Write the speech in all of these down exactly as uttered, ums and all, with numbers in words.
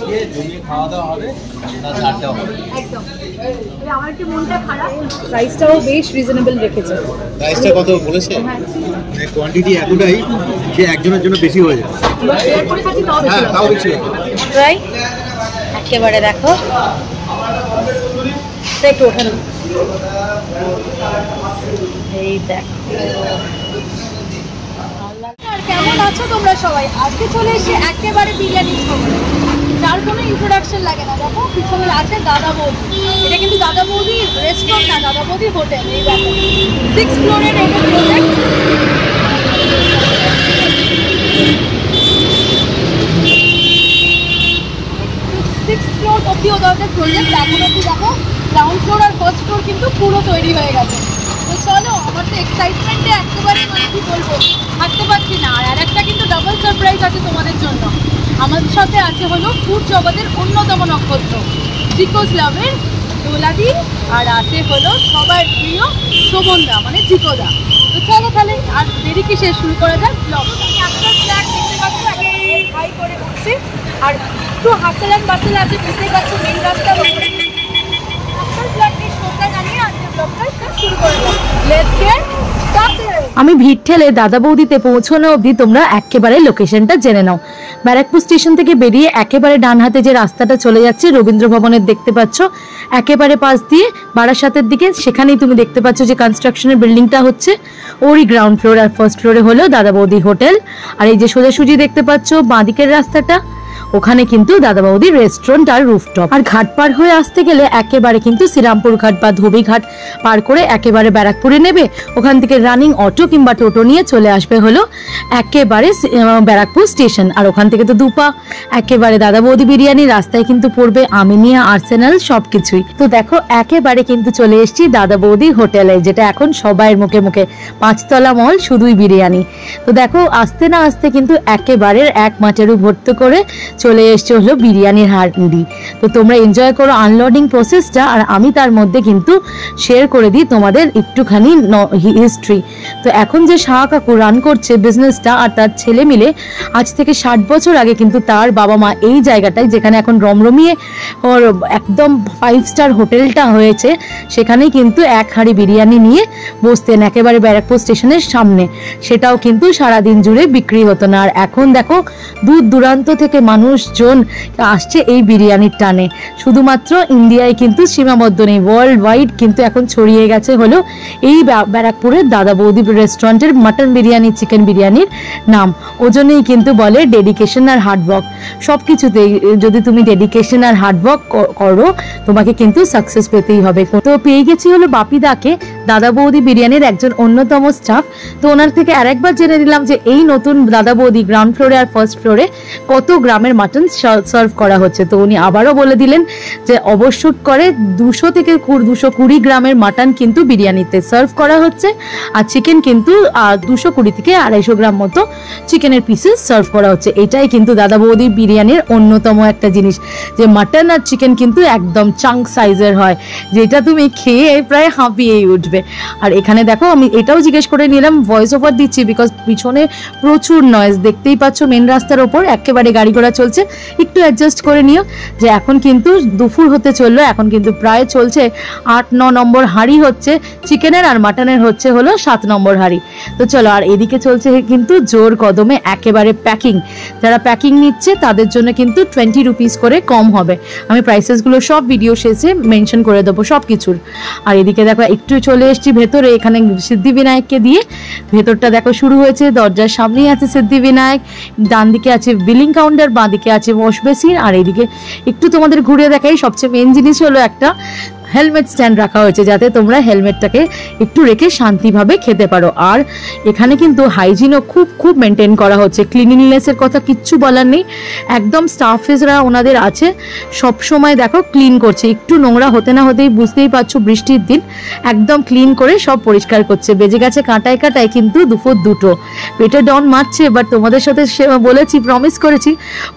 তোমরা সবাই আজকে চলে এসে একেবারে বিরিয়ানি যার কোনো ইন্ট্রোডাকশন লাগে না। দেখো পিছনে আছে দাদা বৌদি, এটা কিন্তু দাদা বৌদি রেস্টুরেন্ট না, দাদা বৌদি হোটেল। এই দেখো সিক্স ফ্লোরের একটা প্রজেক্ট। সিক্স ফ্লোর অব্দি ওদের একটা প্রজেক্ট, এখন অব্দি দেখো গ্রাউন্ড ফ্লোর আর ফার্স্ট ফ্লোর কিন্তু পুরো তৈরি হয়ে গেছে। তো চলো, আমার তো এক্সাইটমেন্টে একেবারে মানে কি বলবো থাকতে পারছি না। আর একটা কিন্তু ডাবল সারপ্রাইজ আছে তোমাদের জন্য। আমাদের সাথে আছে হলো ফুড জগতের অন্যতম নক্ষত্র জিকোস লাভের দোলাদি, আর আছে হলো সবার প্রিয় শোভনদা মানে জিকোদা। তো চলো তাহলে আর দেরি কি শেষ, শুরু করা যাক ব্লগটা। একটা ফ্ল্যাট দেখতে পাচ্ছি, আগে হাই করে উঠছে আর একটু হাসলান বাসেল আছে, বুঝতে পারছো মেন রাস্তার ওপরে। একটা ফ্ল্যাট নিয়ে শ্রদ্ধা জানিয়ে আজকে ব্লগটা শুরু করে দেবো। Let's get started. আমি ভিড় ঠেলে দাদা বৌদিতে পৌঁছানো অবধি তোমরা একেবারে লোকেশনটা জেনে নাও। ব্যারাকপুর স্টেশন থেকে বেরিয়ে একেবারে ডান হাতে যে রাস্তাটা চলে যাচ্ছে রবীন্দ্র ভবনের দেখতে পাচ্ছ, একেবারে পাশ দিয়ে বারাসাতের দিকে, সেখানেই তুমি দেখতে পাচ্ছ যে কনস্ট্রাকশনের বিল্ডিংটা হচ্ছে, ওরই গ্রাউন্ড ফ্লোর আর ফার্স্ট ফ্লোরে হলো দাদা বৌদি হোটেল। আর এই যে সোজাসুজি দেখতে পাচ্ছ বাঁদিকের রাস্তাটা, ওখানে কিন্তু দাদা বৌদির রেস্টুরেন্ট আর রুফটপ। আর ঘাট পার হয়ে আসতে গেলে একেবারে কিন্তু শ্রীরামপুর ঘাট বা ধুবি ঘাট পার করে একেবারে ব্যারাকপুরে নেবে, ওখান থেকে রানিং অটো কিংবা টোটো নিয়ে চলে আসবে হলো একেবারে ব্যারাকপুর স্টেশন। আর ওখান থেকে তো দুপা একেবারে দাদা বৌদি বিরিয়ানি, রাস্তায় কিন্তু পড়বে আমিনিয়া, আর্সেনাল, সব কিছুই। তো দেখো একেবারে কিন্তু চলে এসছি দাদা বৌদি হোটেলে, যেটা এখন সবাইয়ের মুখে মুখে পাঁচতলা মহল শুধুই বিরিয়ানি। তো দেখো আসতে না আসতে কিন্তু একেবারে এক মাঠেরও ভর্তি করে চলে এসছে হলো বিরিয়ানির হাঁড়ি। তো তোমরা এনজয় করো আনলোডিং প্রসেসটা, আর আমি তার মধ্যে কিন্তু শেয়ার করে দিই তোমাদের একটুখানি হিস্ট্রি। তো এখন যে শাহ কাকু রান করছে বিজনেসটা আর তার ছেলে মিলে, আজ থেকে ষাট বছর আগে কিন্তু তার বাবা মা এই জায়গাটায়, যেখানে এখন রমরমিয়ে ওর একদম ফাইভ স্টার হোটেলটা হয়েছে, সেখানেই কিন্তু এক হাঁড়ি বিরিয়ানি নিয়ে বসতেন একেবারে ব্যারাকপুর স্টেশনের সামনে। সেটাও কিন্তু সারাদিন জুড়ে বিক্রি হতো না। আর এখন দেখো দূর দূরান্ত থেকে মানুষ মানুষজন আসছে এই বিরিয়ানির টানে। শুধুমাত্র ইন্ডিয়ায় কিন্তু সীমাবদ্ধ নেই, ওয়ার্ল্ড ওয়াইড কিন্তু এখন ছড়িয়ে গেছে হলো এই ব্যারাকপুরের দাদা বৌদি রেস্টুরেন্টের মাটন বিরিয়ানি, চিকেন বিরিয়ানির নাম। ওজনেই কিন্তু বলে ডেডিকেশন আর হার্ডওয়ার্ক, সব কিছুতেই যদি তুমি ডেডিকেশন আর হার্ডওয়ার্ক করো তোমাকে কিন্তু সাকসেস পেতেই হবে। তো পেয়ে গেছি হলো বাপিদাকে, দাদা বৌদি বিরিয়ানির একজন অন্যতম স্টাফ। তো ওনার থেকে আরেকবার জেনে নিলাম যে এই নতুন দাদা বৌদি গ্রাউন্ড ফ্লোরে আর ফার্স্ট ফ্লোরে কত গ্রামের মাটন সার্ভ করা হচ্ছে। তো উনি আবারও বলে দিলেন যে অবশ্য করে দুশো থেকে দুশো কুড়ি গ্রামের মাটন কিন্তু বিরিয়ানিতে সার্ভ করা হচ্ছে, আর চিকেন কিন্তু দুশো কুড়ি থেকে আড়াইশো গ্রাম মতো চিকেনের পিসেস সার্ভ করা হচ্ছে। এটাই কিন্তু দাদা বৌদি বিরিয়ানির অন্যতম একটা জিনিস, যে মাটন আর চিকেন কিন্তু একদম চাঙ্ক সাইজের হয়, যেটা তুমি খেয়ে প্রায় হাঁপিয়েই উঠবে। আর এখানে দেখো আমি এটাও জিজ্ঞেস করে নিলাম, ভয়েস ওভার দিচ্ছি বিকজ পিছনে প্রচুর নয়েজ দেখতেই পাচ্ছ মেন রাস্তার ওপর, একেবারে গাড়ি ঘোড়া চলছে, একটু অ্যাডজাস্ট করে নিও। যে এখন কিন্তু দুপুর হতে চললো, এখন কিন্তু প্রায় চলছে আট ন নম্বর হাঁড়ি হচ্ছে চিকেনের, আর মাটনের হচ্ছে হলো সাত নম্বর হাঁড়ি। তো চলো, আর এদিকে চলছে কিন্তু জোর কদমে একেবারে প্যাকিং। যারা প্যাকিং নিচ্ছে তাদের জন্য কিন্তু টোয়েন্টি রুপিস করে কম হবে। আমি প্রাইসেসগুলো সব ভিডিও শেষে মেনশন করে দেবো সব কিছুর। আর এদিকে দেখো একটু চলে এসছি ভেতরে, এখানে সিদ্ধিবিনায়ককে দিয়ে ভেতরটা দেখো শুরু হয়েছে। দরজার সামনেই আছে সিদ্ধিবিনায়ক, ডান দিকে আছে বিলিং কাউন্টার, বাঁ দিকে আছে ওয়াশ বেসিন। আর এদিকে একটু তোমাদের ঘুরে দেখাই, সবচেয়ে মেন জিনিস হলো একটা হেলমেট স্ট্যান্ড রাখা হয়েছে, যাতে তোমরা হেলমেটটাকে একটু রেখে শান্তিভাবে খেতে পারো। আর এখানে কিন্তু হাইজিনও খুব খুব মেনটেন করা হচ্ছে, ক্লিনিনেসের কথা কিচ্ছু বলার নেই, একদম স্টাফেসরা ওনাদের আছে সবসময় দেখো ক্লিন করছে, একটু নোংরা হতে না হতেই বুঝতেই পারছো বৃষ্টির দিন, একদম ক্লিন করে সব পরিষ্কার করছে। বেজে গেছে কাঁটায় কাঁটায় কিন্তু দুপুর দুটো, পেটে ডন মারছে, বাট তোমাদের সাথে বলেছি প্রমিস করেছি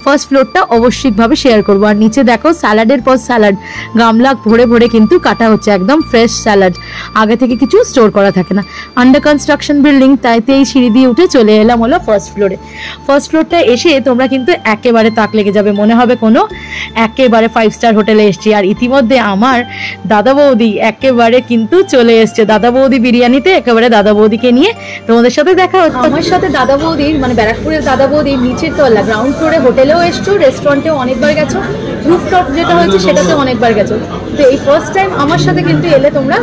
ফার্স্ট ফ্লোরটা অবশ্যইভাবে শেয়ার করবো। আর নিচে দেখো স্যালাডের পর স্যালাড গামলা ভরে ভরে কিন্তু কাটা হচ্ছে, একদম ফ্রেশ স্যালাড, আগে থেকে কিছু স্টোর করা থাকে না। আন্ডার কনস্ট্রাকশন বিল্ডিং, তাইতেই সিঁড়ি দিয়ে উঠে চলে এলাম হলো ফার্স্ট ফ্লোরে। ফার্স্ট ফ্লোরটা এসে তোমরা কিন্তু একেবারে তাক লেগে যাবে, মনে হবে কোনো একেবারে ফাইভ স্টার হোটেলে এসেছি। আর ইতিমধ্যে আমার দাদা বৌদি একেবারে কিন্তু চলে এসছে দাদা বৌদি বিরিয়ানিতে, একেবারে দাদা বৌদিকে নিয়ে তোমাদের সাথে দেখা হচ্ছে। আমার সাথে দাদা বৌদির মানে ব্যারাকপুরের দাদা বৌদির নিচের তলা গ্রাউন্ড ফ্লোরে হোটেলেও এসছো, রেস্টুরেন্টেও অনেকবার গেছো, রুফটপ যেটা হয়েছে সেটাতে অনেকবার গেছো, তো এই ফার্স্ট টাইম আমার সাথে কিন্তু এলে তোমরা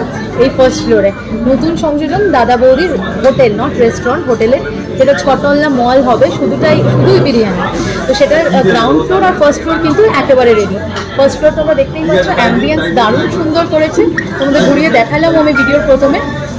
এই ফার্স্ট ফ্লোরে। নতুন সংযোজন দাদা বৌদির হোটেল, নট রেস্টুরেন্ট, হোটেলে, যেটা ছতলা মল হবে, শুধুটাই শুধুই বিরিয়ানি। তো সেটার গ্রাউন্ড ফ্লোর আর ফার্স্ট ফ্লোর কিন্তু একেবারে রেডি। ফার্স্ট ফ্লোর তোমরা দেখতেই পাচ্ছ, অ্যাম্বিয়েন্স দারুণ সুন্দর করেছে, তোমাদের ঘুরিয়ে দেখালাম আমি ভিডিওর প্রথমে।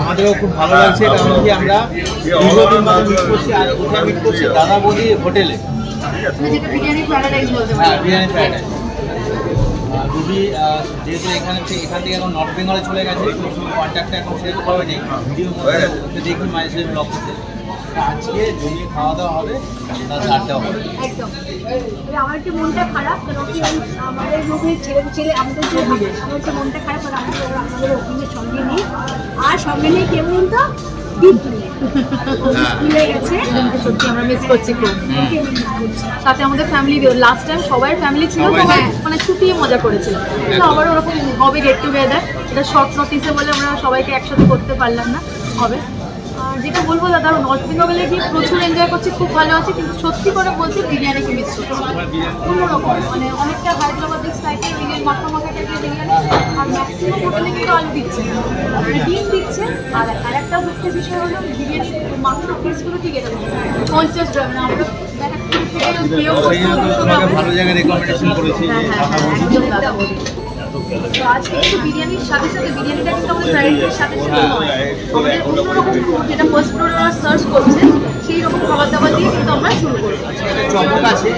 আমাদেরও খুব ভালো লাগছে, কারণ কি আমরা দীর্ঘদিন ধরে মিট করছি, আর কোথায় মিট করছি? দাদা বৌদি হোটেলে, যেটা বিরিয়ানি প্যারাডাইস বলতে পারি। বিরিয়ানি প্যারাডাইস দিদি যেহেতু এখানে এখান থেকে এখন নর্থ বেঙ্গলে চলে গেছে, কন্ট্যাক্টটা এখন সেরকম হবে নেই, ভিডিও দেখি মানুষের ব্লগ করতে। আজকে জমিয়ে খাওয়া দাওয়া হবে, আড্ডা হবে একদম। আমার একটু মনটা খারাপ, কারণ কি আমাদের মধ্যে ছেলে ছেলে আমাদের জমিয়ে আমার একটু মনটা খারাপ, আর আমাদের আমাদের ওখানে সঙ্গে নেই, আর সঙ্গে নেই কেমন তো একসাথে করতে পারলাম না হবে। আর যেটা বলবো দাদা, নর্থ বেঙ্গলে গিয়ে প্রচুর এনজয় করছি, খুব ভালো আছে, কিন্তু সত্যি করে বলছি বিরিয়ানিকে মিস করছি কোনোরকম, মানে অনেকটা হায়দ্রাবাদের স্টাইলের বিরিয়ানি, মাখা মাখা টাইপের বিরিয়ানি। আর ম্যাক্সিমাম হোটেলে কিন্তু আলু দিচ্ছে, ডিম দিচ্ছে। আর আর একটা মুখ্য বিষয় হলো বিরিয়ানি মাত্র পিসগুলো ঠিক এটা পঞ্চাশ গ্রাম না, আমরা ভালো জায়গায় রেকমেন্ডেশন করেছি। তো আজকে কিন্তু বিরিয়ানির সাথে সাথে বিরিয়ানিটা কিন্তু আমাদের ফ্রাইডের সাথে সাথে নয়, আমাদের অন্যরকম ফুড যেটা ফার্স্ট ফ্লোরে সার্চ করছে সেই রকম খাবার দাবার দিয়ে কিন্তু আমরা শুরু করবো। চমক আছে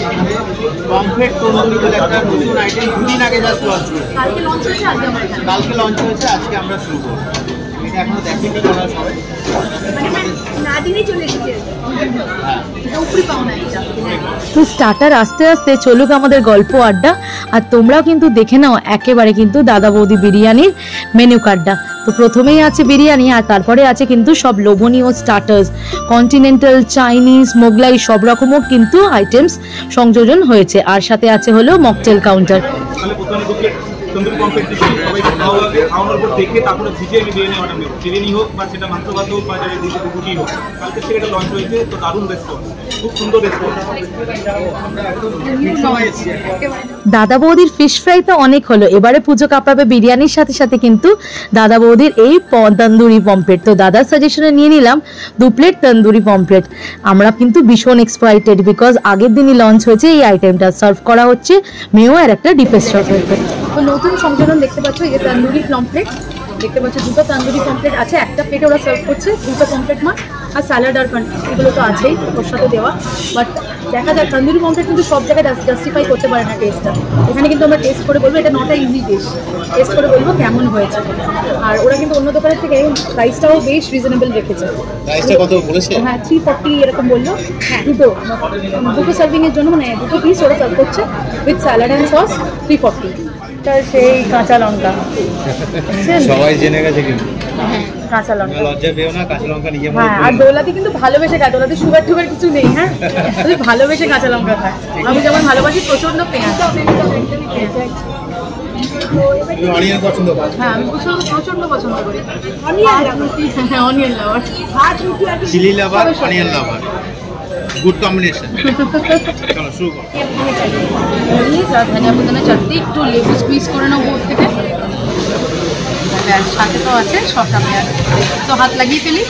পমফ্রেট তন্দুরি বলে একটা নতুন আইটেম, দুদিন আগে জাস্ট লঞ্চ হয়েছে, কালকে লঞ্চ হয়েছে, আজকে আমরা কালকে লঞ্চ হয়েছে আজকে আমরা শুরু করবো। এটা এখনো দেখেনি তোমরা সবাই, তো স্টার্টার আস্তে আস্তে চলুক আমাদের গল্প আড্ডা। আর তোমরাও কিন্তু দেখে নাও একেবারে কিন্তু দাদা বৌদি বিরিয়ানির মেনু কার্ডটা। তো প্রথমেই আছে বিরিয়ানি, আর তারপরে আছে কিন্তু সব লোভনীয় স্টার্টার্স, কন্টিনেন্টাল, চাইনিজ, মোগলাই সব রকমও কিন্তু আইটেমস সংযোজন হয়েছে। আর সাথে আছে হলো mocktail counter. Tandoori complete dish সবাই খাওয়ার খাওয়ানোর পর দেখে তারপরে ভিজে বিরিয়ানি অর্ডার নেব, বিরিয়ানি হোক বা সেটা মাংস ভাত হোক বা যেটা রুটি রুটি হোক। কালকে থেকে এটা লঞ্চ হয়েছে, তো দারুণ রেসপন্স, খুব সুন্দর রেসপন্স। দাদা বৌদির ফিশ ফ্রাই তো অনেক হলো, এবারে পুজো কাপাবে বিরিয়ানির সাথে সাথে কিন্তু দাদা বৌদির এই তন্দুরি পমপ্লেট। তো দাদার সাজেশনে নিয়ে নিলাম দু প্লেট তন্দুরি পমপ্লেট। আমরা কিন্তু ভীষণ এক্সাইটেড, বিকজ আগের দিনই লঞ্চ হয়েছে এই আইটেমটা, সার্ভ করা হচ্ছে মেও আর একটা ডিপেস্ট পমপ্লেট। নতুন সংযোজন দেখতে পাচ্ছ, এই যে তন্দুরি পমপ্লেট দেখতে পাচ্ছ, দুটো তন্দুরি পমপ্লেট আছে, একটা প্লেটে ওরা সার্ভ করছে, দুটো পমপ্লেট মাছ আর স্যালাড আর পান, এগুলো তো আছেই ওর সাথে দেওয়া। বাট দেখা যায় তন্দুরি পমপ্লেট কিন্তু সব জায়গায় জাস্টিফাই করতে পারে না টেস্টটা, এখানে কিন্তু আমরা টেস্ট করে বলবো এটা not a easy dish, test করে বলবো কেমন হয়েছে। আর ওরা কিন্তু অন্য দোকানের থেকে প্রাইসটাও বেশ রিজনেবল রেখেছে, হ্যাঁ থ্রি ফর্টি এরকম বললো। হ্যাঁ দুটো দুটো সার্ভিংয়ের জন্য, মানে দুটো পিস ওরা সার্ভ করছে with salad and sauce, three forty সেই কাঁচা লঙ্কা সবাই জেনে গেছে কিন্তু, কাঁচা লঙ্কা লজ্জা পেও না, কাঁচা লঙ্কা নিয়ে। হ্যাঁ আর দোলাতে কিন্তু ভালোবেসে খায়, দোলাতে সুগার টুগার কিছু নেই, হ্যাঁ তুমি ভালোবেসে কাঁচা লঙ্কা খায়। আমি যেমন ভালোবাসি প্রচন্ড পেঁয়াজ, অনিয়ন পছন্দ করি, হ্যাঁ আমি প্রচন্ড প্রচন্ড পছন্দ করি অনিয়ন, হ্যাঁ অনিয়ন লাভার, ভাত রুটি আর chilli lover, onion lover, good combination. চলো শুরু করো। এই যা ধনিয়া পুদিনা চাটনি একটু লেবু স্কুইজ করে নাও ওর থেকে, আর সাথে তো আছে শসা পেঁয়াজ, তো হাত লাগিয়ে ফেলি।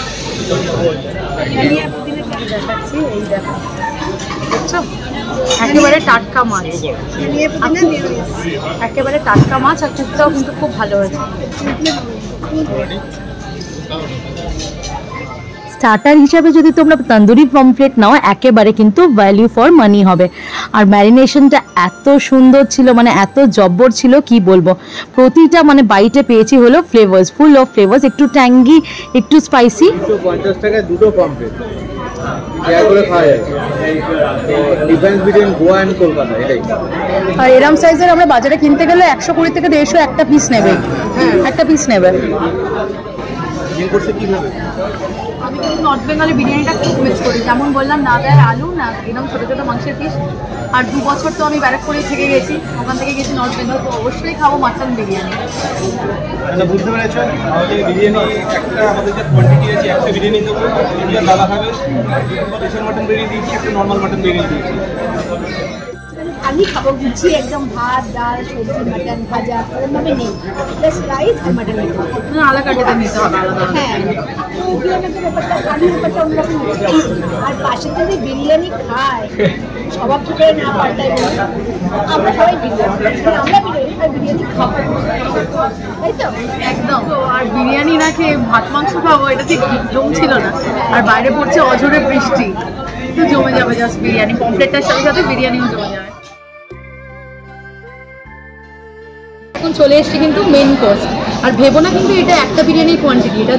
ধনিয়া পুদিনা চাটনি দেখাচ্ছি, এই দেখো দেখছো একেবারে টাটকা মাছ, ধনিয়া পুদিনা মিউনিস, একেবারে টাটকা মাছ। আর কুকটাও কিন্তু খুব ভালো হয়েছে। স্টার্টার হিসাবে যদি তোমরা তন্দুরি পমফ্লেট নাও একেবারে কিন্তু ভ্যালু ফর মানি হবে। আর ম্যারিনেশনটা এত সুন্দর ছিল, মানে এত জব্বর ছিল কি বলবো। প্রতিটা মানে বাইটে পেয়েছি হলো ফ্লেভার্স, ফুল অফ ফ্লেভার্স, একটু ট্যাঙ্গি একটু স্পাইসি। পঞ্চাশ টাকা দুটো পমফ্লেট এরম সাইজের আমরা বাজারে কিনতে গেলে একশো কুড়ি থেকে দেড়শো একটা পিস নেবে, একটা পিস নেবে। আমি কিন্তু নর্থ বেঙ্গলের বিরিয়ানিটা খুব মিস করি, যেমন বললাম না দেয় আলু না এরকম ছোটো ছোটো মাংসের পিস। আর দু বছর তো আমি ব্যারাকপুরে থেকে গেছি, ওখান থেকে গেছি নর্থ বেঙ্গল, তো অবশ্যই খাবো মাটন বিরিয়ানি। বুঝতে পেরেছ আমাদের বিরিয়ানি একটা, আমাদের যে কোয়ান্টিটি আছে একটা বিরিয়ানি দেবো, দাদা খাবে স্পেশাল মাটন বিরিয়ানি দিয়েছি, একটা নর্মাল মাটন বিরিয়ানি দিয়েছি। আমি খাবো বুঝছি একদম ভাত ডাল সবজি মাটন ভাজা ওরকমভাবে নেই, প্লাস রাইস আর মাটন আলা কাটাতে নিতে হবে। হ্যাঁ তো বিরিয়ানির ব্যাপারটা আলুর ব্যাপারটা অন্যরকম। আর পাশে যদি বিরিয়ানি খায় সবার থেকে না পাল্টাই বলি, আমরা সবাই বিরিয়ানি আমরা বিরিয়ানি আর বিরিয়ানি খাবো, তাই তো একদম। আর বিরিয়ানি না খেয়ে ভাত মাংস খাবো এটা ঠিক জমছিল না, আর বাইরে পড়ছে অঝোরে বৃষ্টি, তো জমে যাবে জাস্ট বিরিয়ানি। পমফ্লেটটার সাথে সাথে বিরিয়ানিও জমে যাবে। এখন চলে এসছে কিন্তু মেন কোর্স। আর ভেবো না কিন্তু এটা একটা বিরিয়ানির কোয়ান্টিটি, এটা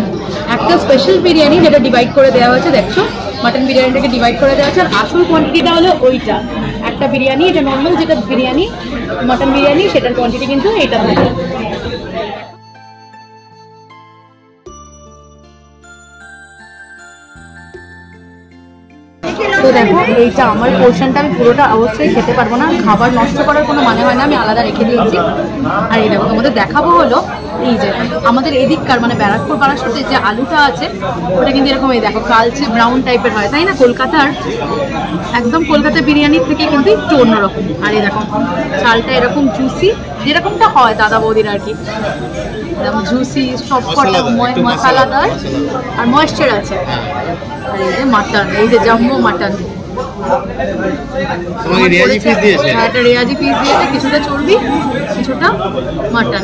একটা স্পেশাল বিরিয়ানি যেটা ডিভাইড করে দেওয়া হয়েছে। দেখছো মাটন বিরিয়ানিটাকে ডিভাইড করে দেওয়া হয়েছে, আর আসল কোয়ান্টিটিটা হলো ওইটা একটা বিরিয়ানি। এটা নর্মাল যেটা বিরিয়ানি মাটন বিরিয়ানি সেটার কোয়ান্টিটি কিন্তু এটা থাকে। তো দেখো এইটা আমার পোর্শনটা, আমি পুরোটা অবশ্যই খেতে পারবো না, খাবার নষ্ট করার কোনো মানে হয় না, আমি আলাদা রেখে দিয়েছি। আর এই দেখো তোমাদের দেখাবো হলো এই যে আমাদের এদিককার মানে ব্যারাকপুর পাড়ার সাথে যে আলুটা আছে ওটা কিন্তু এরকম এই দেখো কালচে ব্রাউন টাইপের হয়, তাই না? কলকাতার একদম কলকাতা বিরিয়ানির থেকে কিন্তু একটু অন্যরকম। আর এই দেখো চালটা এরকম জুসি, যেরকমটা হয় দাদা বৌদির আর কি, এরকম জুসি সব কটা মশলাদার আর ময়েশ্চার আছে। আর এই যে মাটন, এই যে জাম্বো মাটন, একটা রেয়াজি পিস দিয়েছে, কিছুটা চর্বি কিছুটা মাটন,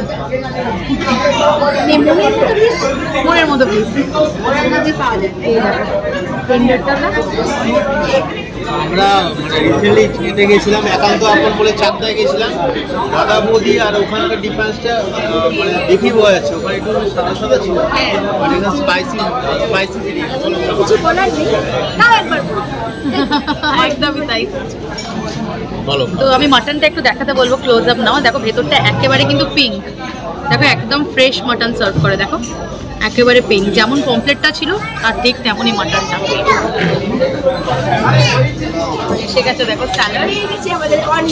মনের মতো পিস পাওয়া যায়। আমরা মানে রিসেন্টলি খেতে গেছিলাম একান্ত আপন বলে, চাকদায় গেছিলাম দাদা বৌদি, আর ওখানকার ডিফারেন্সটা মানে দেখি বোঝা যাচ্ছে। ওখানে একটু সাদা সাদা ছিল, মানে স্পাইসি স্পাইসি কিছু বলার নেই না, একবার একদমই তাই। তো আমি মাটনটা একটু দেখাতে বলবো, ক্লোজ আপ নাও। দেখো ভেতরটা একেবারে কিন্তু পিঙ্ক, দেখো একদম ফ্রেশ মাটন সার্ভ করে, দেখো একেবারে পিঙ্ক, যেমন পমফ্লেটটা ছিল আর ঠিক তেমনই মাটনটা। ঠিক আছে দেখো স্যালাড,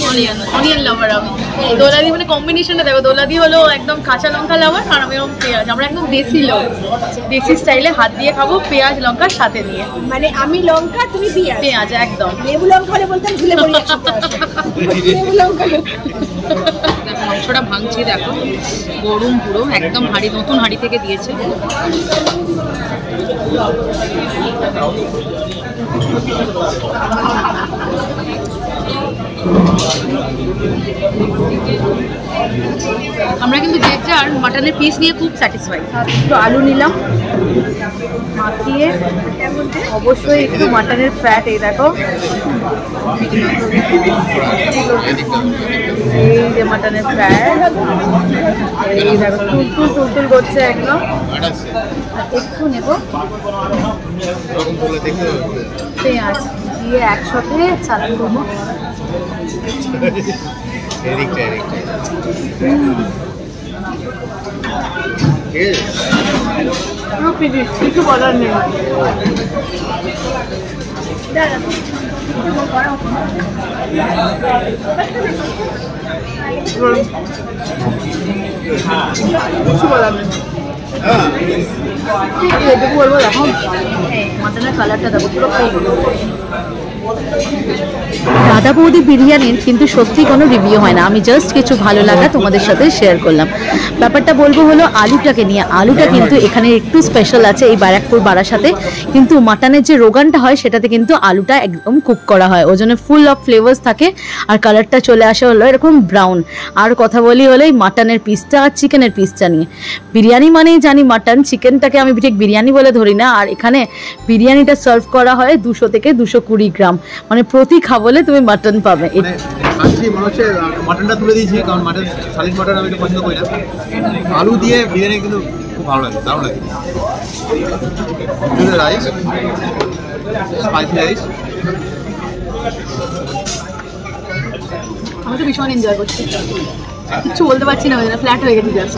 অনিয়ন অনিয়ন লাভার আমি, দোলা দিয়ে মানে কম্বিনেশনটা দেখো, দোলা দিয়ে হলো একদম কাঁচা লঙ্কা লাভার, আর আমি এরকম পেঁয়াজ, আমরা একদম দেশি লোক, দেশি স্টাইলে হাত দিয়ে খাবো, পেঁয়াজ লঙ্কার সাথে দিয়ে, মানে আমি লঙ্কা তুমি পেঁয়াজ পেঁয়াজ একদম লেবু লঙ্কা হলে বলতাম ঝুলে পড়ে লেবু লঙ্কা। মাংসটা ভাঙছি দেখো, গরম পুরো একদম হাঁড়ি, নতুন হাঁড়ি থেকে দিয়েছে। আমরা কিন্তু যে যার মাটনের পিস নিয়ে খুব স্যাটিসফাই। একটু আলু নিলাম মাখিয়ে, অবশ্যই একটু মাটনের ফ্যাট, এই দেখো এই যে মাটনের ফ্যাট, এই দেখো টুলটুল টুলটুল করছে একদম। একটু নেব পেঁয়াজ দিয়ে একসাথে চালান করবো, কিছু বলার নেই। বলবো দেখো মাটনের কালারটা দেখো পুরো, দাদা বৌদি বিরিয়ানির কিন্তু সত্যি কোনো রিভিউ হয় না, আমি জাস্ট কিছু ভালো লাগা তোমাদের সাথে শেয়ার করলাম। ব্যাপারটা বলবো হলো আলুটাকে নিয়ে। আলুটা কিন্তু এখানে একটু স্পেশাল আছে এই ব্যারাকপুর বাড়ার সাথে, কিন্তু মাটনের যে রোগানটা হয় সেটাতে কিন্তু আলুটা একদম কুক করা হয়, ওই জন্য ফুল অফ ফ্লেভার্স থাকে আর কালারটা চলে আসে হলো এরকম ব্রাউন। আর কথা বলি হলো এই মাটনের পিসটা আর চিকেনের পিসটা নিয়ে। বিরিয়ানি মানেই জানি মাটন, চিকেনটাকে আমি ঠিক বিরিয়ানি বলে ধরি না। আর এখানে বিরিয়ানিটা সার্ভ করা হয় দুশো থেকে দুশো কুড়ি গ্রাম, মানে প্রতি খাবলে তুমি মাটন পাবে। মাটনটা তুলে দিয়েছি কারণ মাটন শালিক মাটন আমি একটু পছন্দ করি না। আলু দিয়ে বিরিয়ানি কিন্তু খুব ভালো লাগে, দারুণ লাগে। রাইস, স্পাইসি রাইস, আমি তো ভীষণ এনজয় করছি, কিছু বলতে পারছি না, ফ্ল্যাট হয়ে গেছে জাস্ট।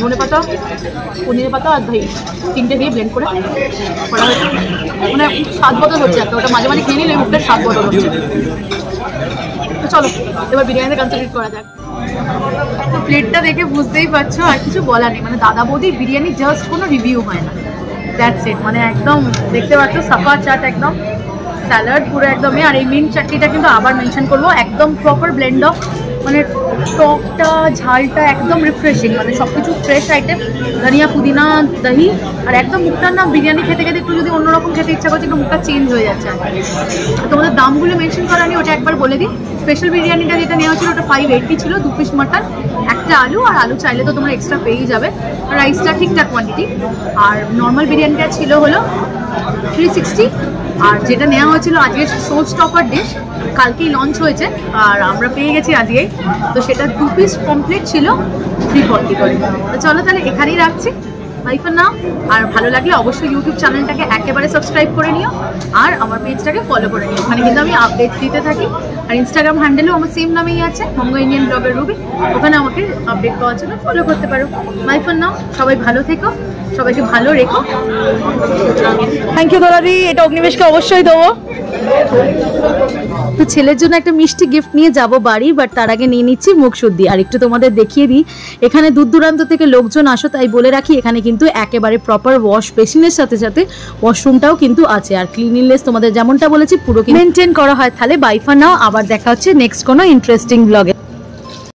ধনে পাতা, পনিরের পাতা আর দই তিনটে দিয়ে ব্লেন্ড করে করা হয়েছে, মানে স্বাদ বদল হচ্ছে একটা, ওটা মাঝে মাঝে খেয়ে নিলে ওটার স্বাদ বদল হচ্ছে। তো চলো এবার বিরিয়ানিতে কনসেন্ট্রেট করা যাক। তো প্লেটটা দেখে বুঝতেই পারছো আর কিছু বলা নেই, মানে দাদা বৌদি বিরিয়ানি জাস্ট কোনো রিভিউ হয় না, দ্যাটস ইট। মানে একদম দেখতে পাচ্ছ সাফা চাট, একদম স্যালাড পুরো একদমই। আর এই মিন্ট চাটনিটা কিন্তু আবার মেনশন করবো, একদম প্রপার ব্লেন্ড অফ, মানে টকটা ঝালটা একদম রিফ্রেশিং, মানে সব কিছু ফ্রেশ আইটেম, ধনিয়া পুদিনা দহি। আর একদম মুখটার নাম বিরিয়ানি খেতে খেতে একটু যদি অন্যরকম খেতে ইচ্ছা করছে একটু মুখটা চেঞ্জ হয়ে যাচ্ছে। তোমাদের দামগুলো মেনশন করা নিয়ে ওটা একবার বলে দিই। স্পেশাল বিরিয়ানিটা যেটা নেওয়া হয়েছিল ওটা ফাইভ এইটটি ছিল, দু পিস মাটন একটা আলু, আর আলু চাইলে তো তোমরা এক্সট্রা পেয়েই যাবে। রাইসটা ঠিকঠাক কোয়ান্টিটি। আর নর্মাল বিরিয়ানিটা ছিল হলো থ্রি সিক্সটি। আর যেটা নেওয়া হয়েছিল আজকে শো স্টপার ডিশ, কালকেই লঞ্চ হয়েছে আর আমরা পেয়ে গেছি আজকেই, তো সেটা দু পিস কমপ্লিট ছিল থ্রি ফর্টি করে। তো চলো তাহলে এখানেই রাখছি, বাই ফর নাও। আর ভালো লাগলে অবশ্যই ইউটিউব চ্যানেলটাকে একেবারে সাবস্ক্রাইব করে নিও আর আমার পেজটাকে ফলো করে নিও, ওখানে কিন্তু আমি আপডেট দিতে থাকি। আর ইনস্টাগ্রাম হ্যান্ডেলও আমার সেম নামেই আছে, বঙ্গ ইন্ডিয়ান ব্লগার রুবি, ওখানে আমাকে আপডেট পাওয়ার জন্য ফলো করতে পারো। বাই ফর নাও, সবাই ভালো থেকো, সবাইকে ভালো রেখো। থ্যাংক ইউ দাদাদি, এটা অগ্নিবেশকে অবশ্যই দেবো। তো ছেলের জন্য একটা মিষ্টি গিফট নিয়ে যাব বাড়ি, বাট তার আগে নিয়ে নিচ্ছি মুখ শুদ্ধি। আর একটু তোমাদের দেখিয়ে দিই, এখানে দূর দূরান্ত থেকে লোকজন আসো, তাই বলে রাখি এখানে কিন্তু একেবারে প্রপার ওয়াশ বেসিনের সাথে সাথে ওয়াশরুমটাও কিন্তু আছে। আর ক্লিনলিনেস তোমাদের যেমনটা বলেছি পুরো মেনটেন করা হয়। তাহলে বাই ফর নাও, আবার দেখা হচ্ছে নেক্সট কোনো ইন্টারেস্টিং ব্লগে।